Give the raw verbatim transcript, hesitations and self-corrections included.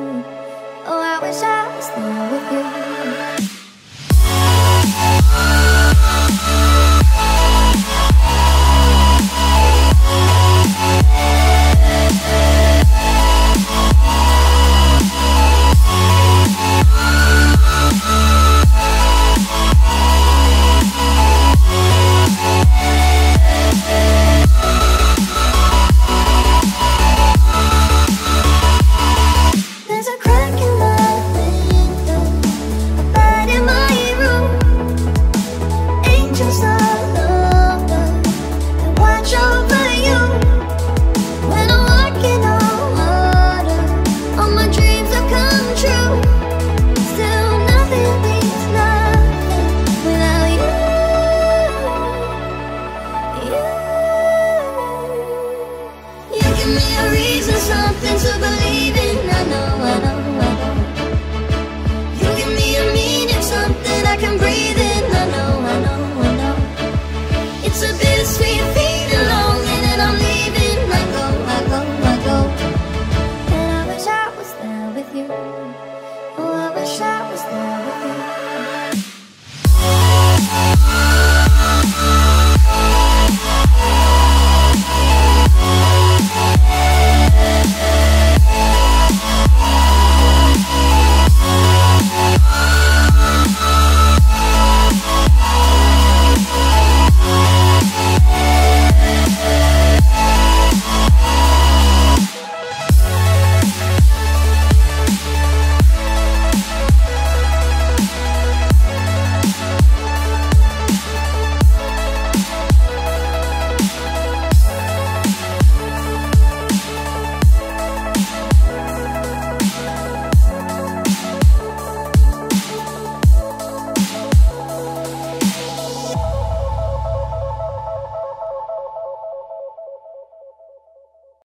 Oh, I wish I was there with you.